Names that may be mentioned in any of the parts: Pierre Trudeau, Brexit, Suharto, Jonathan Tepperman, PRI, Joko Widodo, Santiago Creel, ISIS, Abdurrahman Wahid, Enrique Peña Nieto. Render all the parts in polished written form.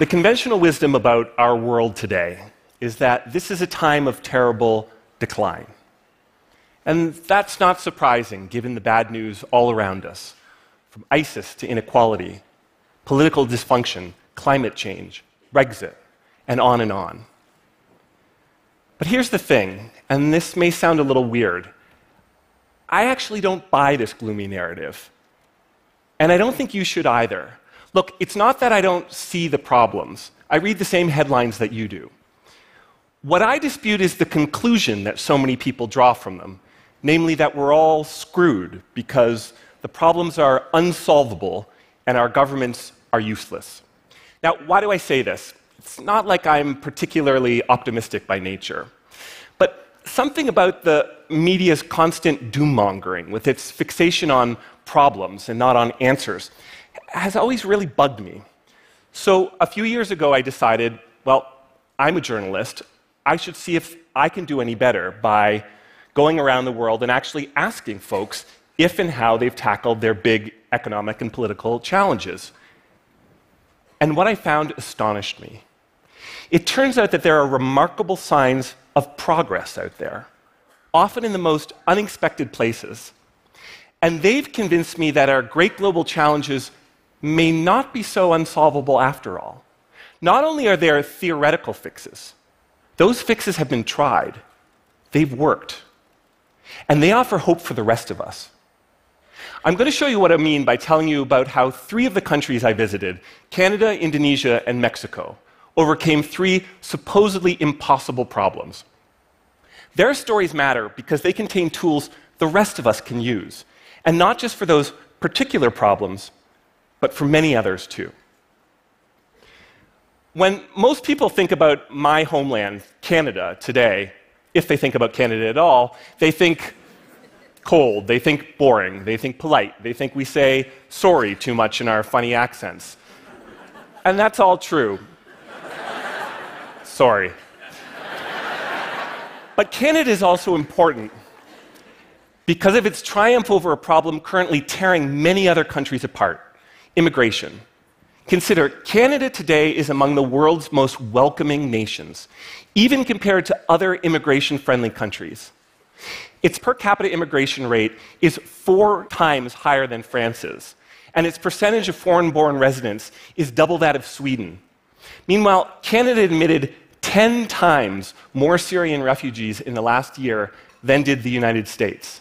The conventional wisdom about our world today is that this is a time of terrible decline. And that's not surprising, given the bad news all around us, from ISIS to inequality, political dysfunction, climate change, Brexit, and on and on. But here's the thing, and this may sound a little weird, I actually don't buy this gloomy narrative. And I don't think you should either. Look, it's not that I don't see the problems. I read the same headlines that you do. What I dispute is the conclusion that so many people draw from them, namely that we're all screwed because the problems are unsolvable and our governments are useless. Now, why do I say this? It's not like I'm particularly optimistic by nature. But something about the media's constant doom-mongering, with its fixation on problems and not on answers, has always really bugged me. So a few years ago, I decided, well, I'm a journalist. I should see if I can do any better by going around the world and actually asking folks if and how they've tackled their big economic and political challenges. And what I found astonished me. It turns out that there are remarkable signs of progress out there, often in the most unexpected places. And they've convinced me that our great global challenges may not be so unsolvable after all. Not only are there theoretical fixes, those fixes have been tried, they've worked, and they offer hope for the rest of us. I'm going to show you what I mean by telling you about how three of the countries I visited, Canada, Indonesia, and Mexico, overcame three supposedly impossible problems. Their stories matter because they contain tools the rest of us can use, and not just for those particular problems, but for many others too. When most people think about my homeland, Canada, today, if they think about Canada at all, they think cold, they think boring, they think polite, they think we say sorry too much in our funny accents. And that's all true. Sorry. But Canada is also important because of its triumph over a problem currently tearing many other countries apart: immigration. Consider, Canada today is among the world's most welcoming nations, even compared to other immigration-friendly countries. Its per capita immigration rate is 4 times higher than France's, and its percentage of foreign-born residents is double that of Sweden. Meanwhile, Canada admitted 10 times more Syrian refugees in the last year than did the United States.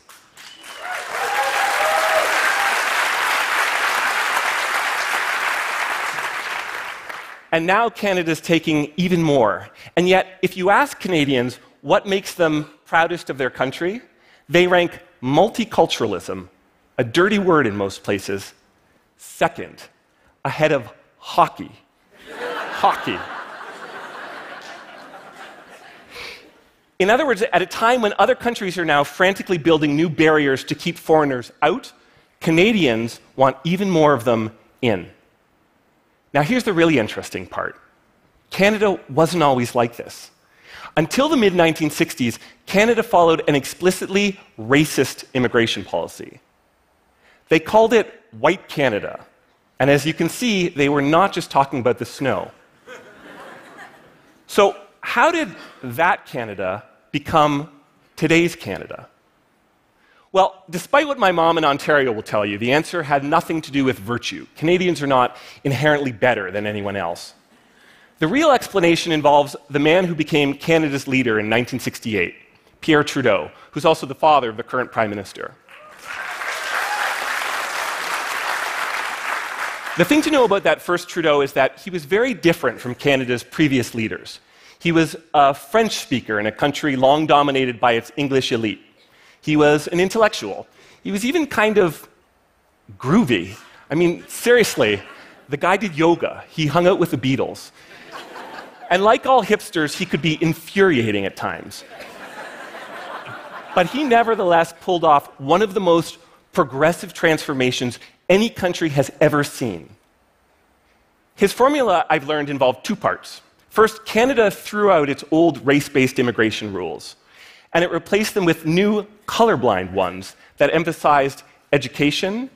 And now Canada's taking even more. And yet, if you ask Canadians what makes them proudest of their country, they rank multiculturalism, a dirty word in most places, second, ahead of hockey. Hockey. In other words, at a time when other countries are now frantically building new barriers to keep foreigners out, Canadians want even more of them in. Now, here's the really interesting part. Canada wasn't always like this. Until the mid-1960s, Canada followed an explicitly racist immigration policy. They called it White Canada, and as you can see, they were not just talking about the snow. So, how did that Canada become today's Canada? Well, despite what my mom in Ontario will tell you, the answer had nothing to do with virtue. Canadians are not inherently better than anyone else. The real explanation involves the man who became Canada's leader in 1968, Pierre Trudeau, who's also the father of the current Prime Minister. The thing to know about that first Trudeau is that he was very different from Canada's previous leaders. He was a French speaker in a country long dominated by its English elite. He was an intellectual. He was even kind of groovy. I mean, seriously, the guy did yoga. He hung out with the Beatles. And like all hipsters, he could be infuriating at times. But he nevertheless pulled off one of the most progressive transformations any country has ever seen. His formula, I've learned, involved two parts. First, Canada threw out its old race-based immigration rules, and it replaced them with new colorblind ones that emphasized education,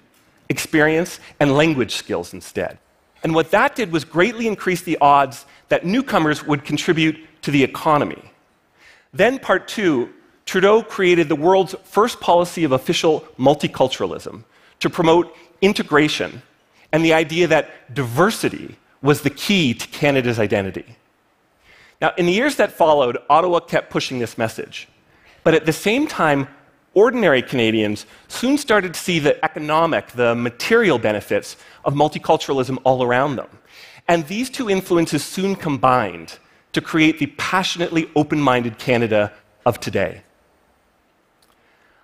experience, and language skills instead. And what that did was greatly increase the odds that newcomers would contribute to the economy. Then part two, Trudeau created the world's first policy of official multiculturalism to promote integration and the idea that diversity was the key to Canada's identity. Now, in the years that followed, Ottawa kept pushing this message. But at the same time, ordinary Canadians soon started to see the economic, the material benefits of multiculturalism all around them. And these two influences soon combined to create the passionately open-minded Canada of today.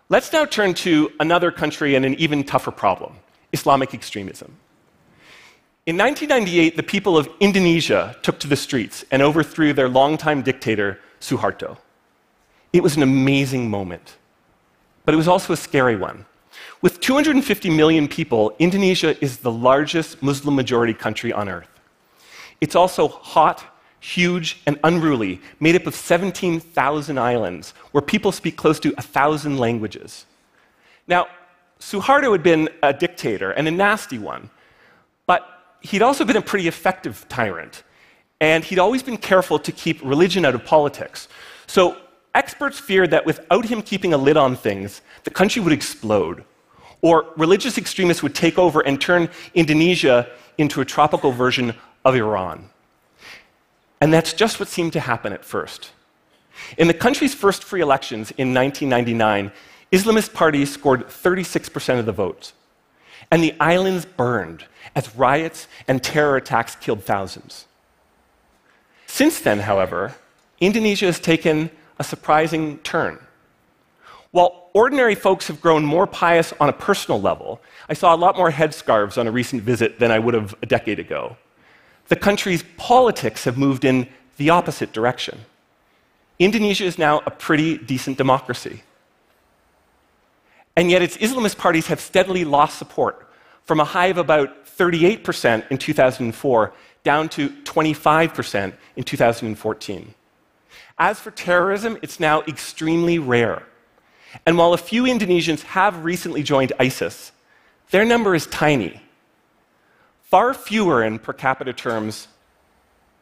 Let's now turn to another country and an even tougher problem, Islamic extremism. In 1998, the people of Indonesia took to the streets and overthrew their longtime dictator, Suharto. It was an amazing moment. But it was also a scary one. With 250 million people, Indonesia is the largest Muslim-majority country on Earth. It's also hot, huge, and unruly, made up of 17,000 islands, where people speak close to 1,000 languages. Now, Suharto had been a dictator, and a nasty one, but he'd also been a pretty effective tyrant, and he'd always been careful to keep religion out of politics. So, experts feared that without him keeping a lid on things, the country would explode, or religious extremists would take over and turn Indonesia into a tropical version of Iran. And that's just what seemed to happen at first. In the country's first free elections in 1999, Islamist parties scored 36% of the votes, and the islands burned as riots and terror attacks killed thousands. Since then, however, Indonesia has taken a surprising turn. While ordinary folks have grown more pious on a personal level, I saw a lot more headscarves on a recent visit than I would have a decade ago. The country's politics have moved in the opposite direction. Indonesia is now a pretty decent democracy. And yet its Islamist parties have steadily lost support, from a high of about 38% in 2004 down to 25% in 2014. As for terrorism, it's now extremely rare. And while a few Indonesians have recently joined ISIS, their number is tiny, far fewer in per capita terms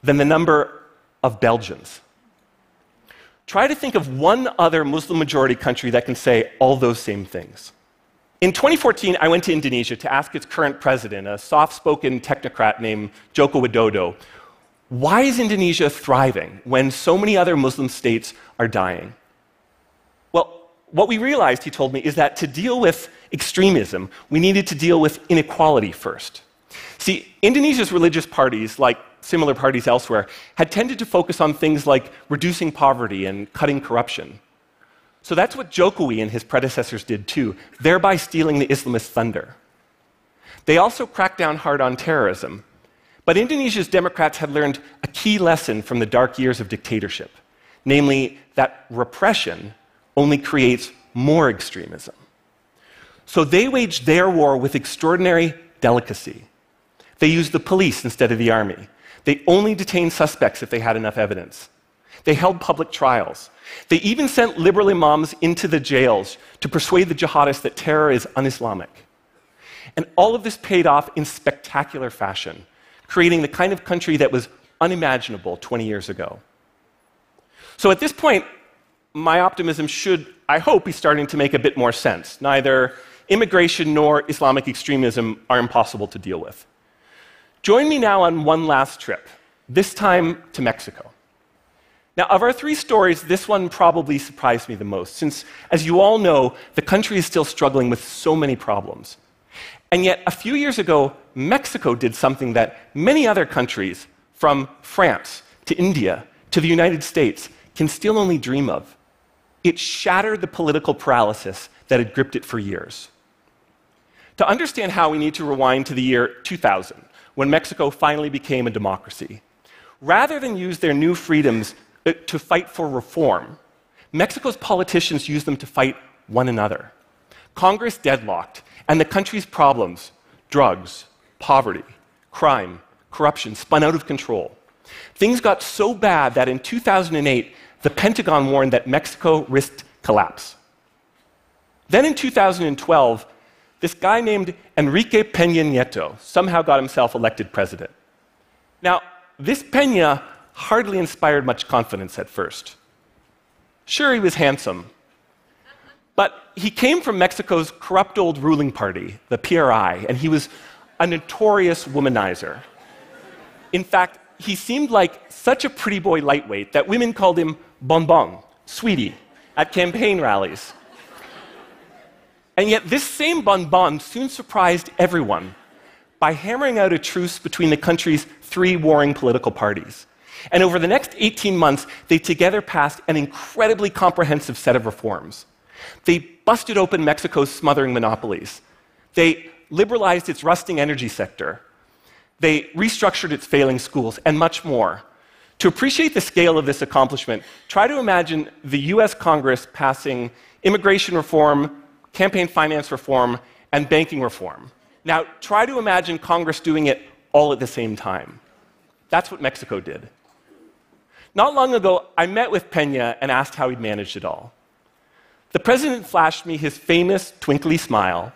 than the number of Belgians. Try to think of one other Muslim-majority country that can say all those same things. In 2014, I went to Indonesia to ask its current president, a soft-spoken technocrat named Joko Widodo, why is Indonesia thriving when so many other Muslim states are dying? Well, what we realized, he told me, is that to deal with extremism, we needed to deal with inequality first. See, Indonesia's religious parties, like similar parties elsewhere, had tended to focus on things like reducing poverty and cutting corruption. So that's what Jokowi and his predecessors did too, thereby stealing the Islamist thunder. They also cracked down hard on terrorism. But Indonesia's Democrats had learned a key lesson from the dark years of dictatorship, namely that repression only creates more extremism. So they waged their war with extraordinary delicacy. They used the police instead of the army. They only detained suspects if they had enough evidence. They held public trials. They even sent liberal imams into the jails to persuade the jihadists that terror is un-Islamic. And all of this paid off in spectacular fashion, creating the kind of country that was unimaginable 20 years ago. So at this point, my optimism should, I hope, be starting to make a bit more sense. Neither immigration nor Islamic extremism are impossible to deal with. Join me now on one last trip, this time to Mexico. Now, of our three stories, this one probably surprised me the most, since, as you all know, the country is still struggling with so many problems. And yet, a few years ago, Mexico did something that many other countries, from France to India to the United States, can still only dream of. It shattered the political paralysis that had gripped it for years. To understand how, we need to rewind to the year 2000, when Mexico finally became a democracy. Rather than use their new freedoms to fight for reform, Mexico's politicians used them to fight one another. Congress deadlocked, and the country's problems, drugs, poverty, crime, corruption, spun out of control. Things got so bad that in 2008, the Pentagon warned that Mexico risked collapse. Then in 2012, this guy named Enrique Peña Nieto somehow got himself elected president. Now, this Peña hardly inspired much confidence at first. Sure, he was handsome, but he came from Mexico's corrupt old ruling party, the PRI, and he was a notorious womanizer. In fact, he seemed like such a pretty boy lightweight that women called him Bonbon, Sweetie, at campaign rallies. And yet this same Bonbon soon surprised everyone by hammering out a truce between the country's three warring political parties. And over the next 18 months, they together passed an incredibly comprehensive set of reforms. They busted open Mexico's smothering monopolies. They liberalized its rusting energy sector. They restructured its failing schools, and much more. To appreciate the scale of this accomplishment, try to imagine the US Congress passing immigration reform, campaign finance reform, and banking reform. Now, try to imagine Congress doing it all at the same time. That's what Mexico did. Not long ago, I met with Peña and asked how he'd managed it all. The president flashed me his famous twinkly smile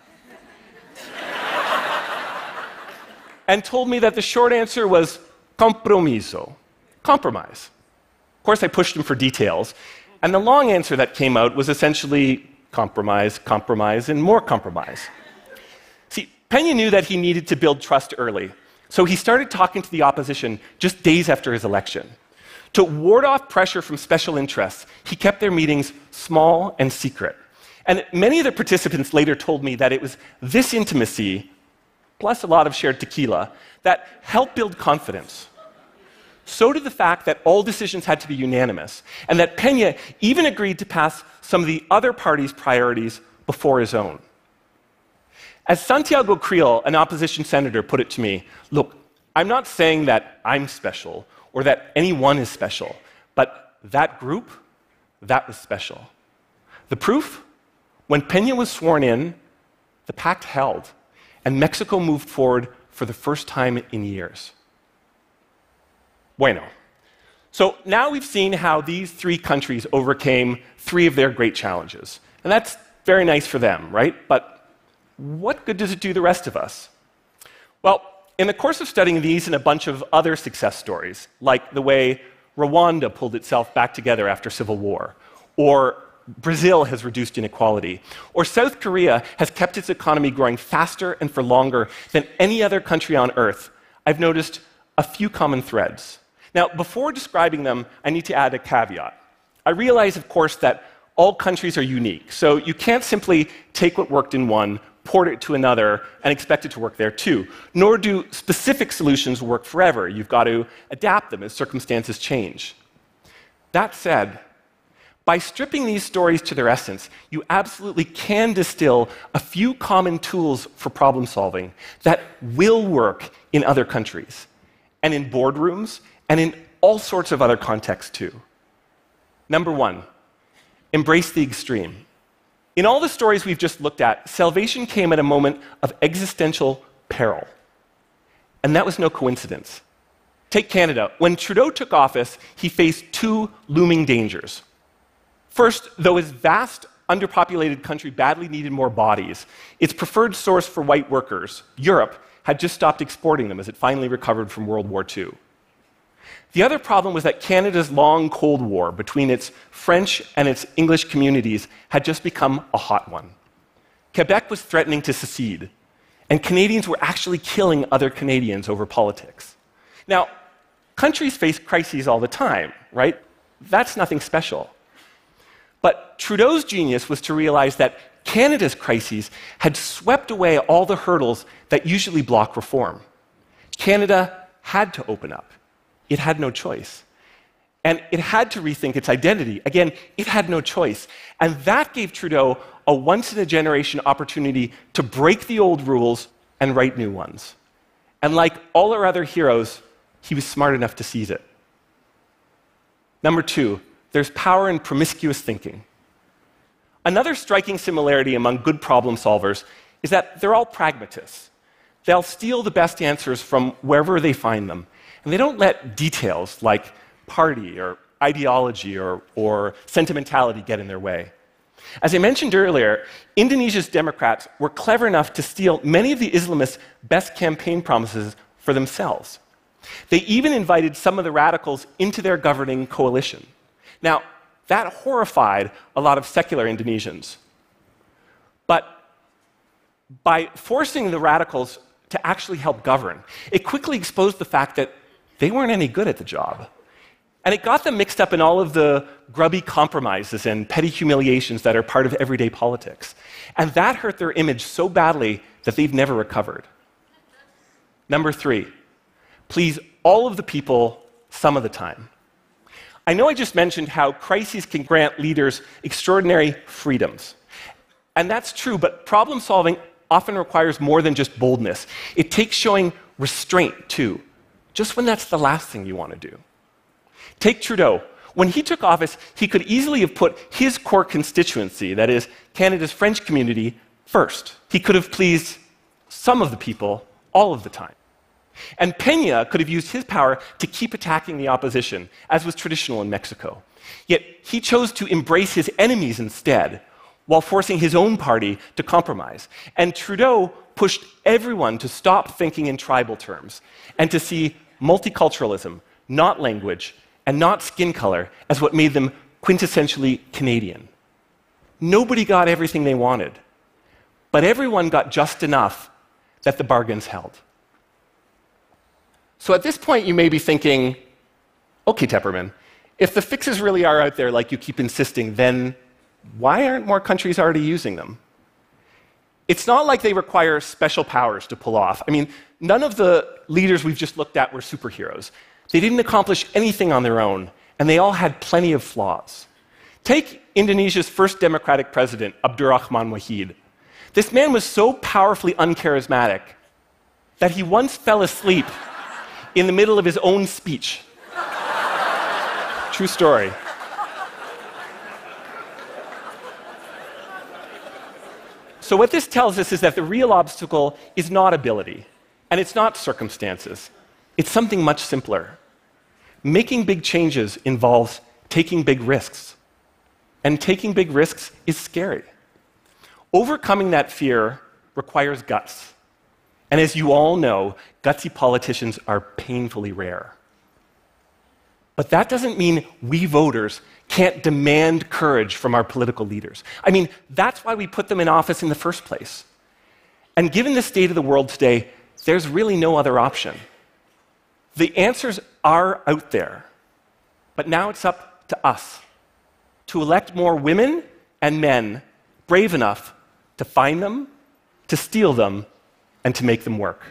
and told me that the short answer was compromiso, compromise. Of course, I pushed him for details, and the long answer that came out was essentially compromise, compromise, and more compromise. See, Peña knew that he needed to build trust early, so he started talking to the opposition just days after his election. To ward off pressure from special interests, he kept their meetings small and secret. And many of the participants later told me that it was this intimacy, plus a lot of shared tequila, that helped build confidence. So did the fact that all decisions had to be unanimous, and that Peña even agreed to pass some of the other party's priorities before his own. As Santiago Creel, an opposition senator, put it to me, look, I'm not saying that I'm special, or that anyone is special, but that group, that was special. The proof? When Peña was sworn in, the pact held, and Mexico moved forward for the first time in years. Bueno. So now we've seen how these three countries overcame three of their great challenges. And that's very nice for them, right? But what good does it do the rest of us? Well, in the course of studying these and a bunch of other success stories, like the way Rwanda pulled itself back together after civil war, or Brazil has reduced inequality, or South Korea has kept its economy growing faster and for longer than any other country on Earth, I've noticed a few common threads. Now, before describing them, I need to add a caveat. I realize, of course, that all countries are unique, so you can't simply take what worked in one, port it to another, and expect it to work there too. Nor do specific solutions work forever. You've got to adapt them as circumstances change. That said, by stripping these stories to their essence, you absolutely can distill a few common tools for problem solving that will work in other countries, and in boardrooms, and in all sorts of other contexts too. Number 1, embrace the extreme. In all the stories we've just looked at, salvation came at a moment of existential peril. And that was no coincidence. Take Canada. When Trudeau took office, he faced two looming dangers. First, though his vast, underpopulated country badly needed more bodies, its preferred source for white workers, Europe, had just stopped exporting them as it finally recovered from World War II. The other problem was that Canada's long Cold War between its French and its English communities had just become a hot one. Quebec was threatening to secede, and Canadians were actually killing other Canadians over politics. Now, countries face crises all the time, right? That's nothing special. But Trudeau's genius was to realize that Canada's crises had swept away all the hurdles that usually block reform. Canada had to open up. It had no choice. And it had to rethink its identity. Again, it had no choice. And that gave Trudeau a once-in-a-generation opportunity to break the old rules and write new ones. And like all our other heroes, he was smart enough to seize it. Number 2, there's power in promiscuous thinking. Another striking similarity among good problem solvers is that they're all pragmatists. They'll steal the best answers from wherever they find them. And they don't let details like party or ideology or sentimentality get in their way. As I mentioned earlier, Indonesia's Democrats were clever enough to steal many of the Islamists' best campaign promises for themselves. They even invited some of the radicals into their governing coalition. Now, that horrified a lot of secular Indonesians. But by forcing the radicals to actually help govern, it quickly exposed the fact that they weren't any good at the job. And it got them mixed up in all of the grubby compromises and petty humiliations that are part of everyday politics. And that hurt their image so badly that they've never recovered. Number 3, please all of the people some of the time. I know I just mentioned how crises can grant leaders extraordinary freedoms. And that's true, but problem solving often requires more than just boldness. It takes showing restraint too, just when that's the last thing you want to do. Take Trudeau. When he took office, he could easily have put his core constituency, that is, Canada's French community, first. He could have pleased some of the people all of the time. And Peña could have used his power to keep attacking the opposition, as was traditional in Mexico. Yet he chose to embrace his enemies instead, while forcing his own party to compromise. And Trudeau pushed everyone to stop thinking in tribal terms and to see multiculturalism, not language, and not skin color as what made them quintessentially Canadian. Nobody got everything they wanted, but everyone got just enough that the bargains held. So at this point, you may be thinking, okay, Tepperman, if the fixes really are out there like you keep insisting, then why aren't more countries already using them? It's not like they require special powers to pull off. I mean, none of the leaders we've just looked at were superheroes. They didn't accomplish anything on their own, and they all had plenty of flaws. Take Indonesia's first democratic president, Abdurrahman Wahid. This man was so powerfully uncharismatic that he once fell asleep in the middle of his own speech. True story. So what this tells us is that the real obstacle is not ability, and it's not circumstances. It's something much simpler. Making big changes involves taking big risks. And taking big risks is scary. Overcoming that fear requires guts. And as you all know, gutsy politicians are painfully rare. But that doesn't mean we voters can't demand courage from our political leaders. I mean, that's why we put them in office in the first place. And given the state of the world today, there's really no other option. The answers are out there, but now it's up to us to elect more women and men brave enough to find them, to steal them, and to make them work.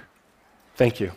Thank you.